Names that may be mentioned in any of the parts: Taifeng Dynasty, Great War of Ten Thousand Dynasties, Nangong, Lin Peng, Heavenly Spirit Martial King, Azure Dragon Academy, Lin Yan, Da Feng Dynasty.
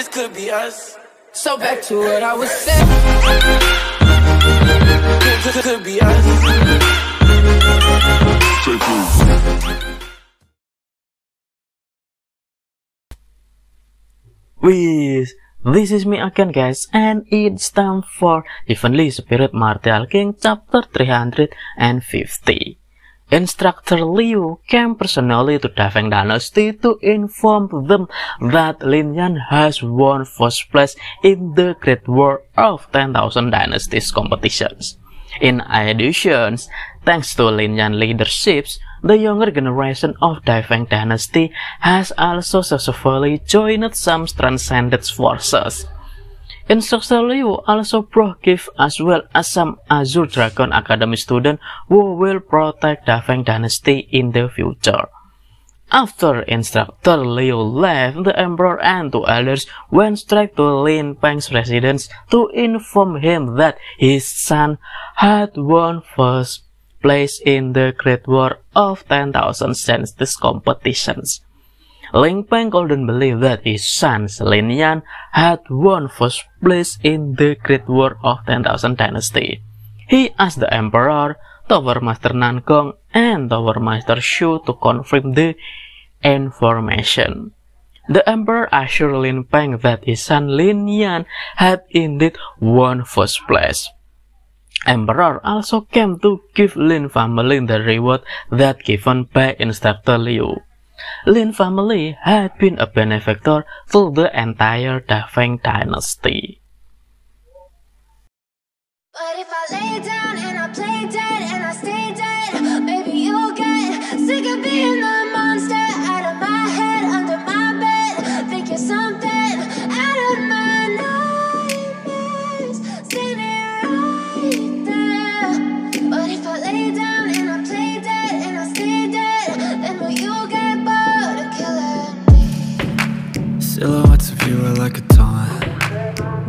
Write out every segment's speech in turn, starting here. This could be us. So back to what I was saying. This could be us. Wheeze. This is me again, guys, and it's time for Heavenly Spirit Martial King Chapter 350. Instructor Liu came personally to Da Feng Dynasty to inform them that Lin Yan has won first place in the Great War of 10,000 Dynasties competitions. In addition, thanks to Lin Yan leaderships, the younger generation of Taifeng Dynasty has also successfully joined some transcendent forces. Instructor Liu also brought gifts as well as some Azure Dragon Academy students who will protect Taifeng Dynasty in the future. After Instructor Liu left, the Emperor and two elders went straight to Lin Peng's residence to inform him that his son had won first place in the Great War of 10,000 Dynasties competitions. Lin Peng couldn't believe that his son Lin Yan had won first place in the Great War of 10,000 Dynasty. He asked the Emperor, Tower Master Nangong, and Tower Master Shu to confirm the information. The Emperor assured Lin Peng that his son Lin Yan had indeed won first place. Emperor also came to give Lin family the reward that given by Instructor Liu. Lin family had been a benefactor to the entire Da Feng Dynasty. But if I lay down and I play dead and I stay dead, maybe you'll get sick of being the monster out of my head, under my bed, think you're something out of my nightmares, sitting right there. But if I lay down and I play dead and I stay dead, then will you get bored of killing me? Silhouettes of you are like a taunt,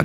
I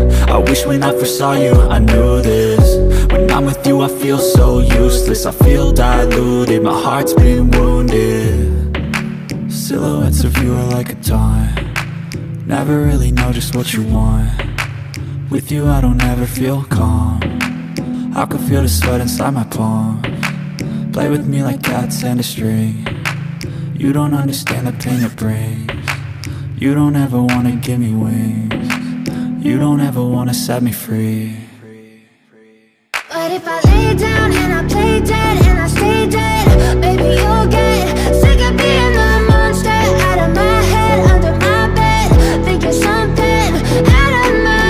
I wish when I first saw you I knew this. When I'm with you I feel so useless, I feel diluted, my heart's been wounded. Silhouettes of you are like a dime, never really know just what you want. With you I don't ever feel calm, I can feel the sweat inside my palms. Play with me like cats and a string, you don't understand the pain it brings. You don't ever wanna give me wings, you don't ever wanna set me free. But if I lay down and I play dead and I stay dead, baby you'll get sick of being the monster out of my head, under my bed, thinking something out of my head.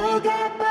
forget.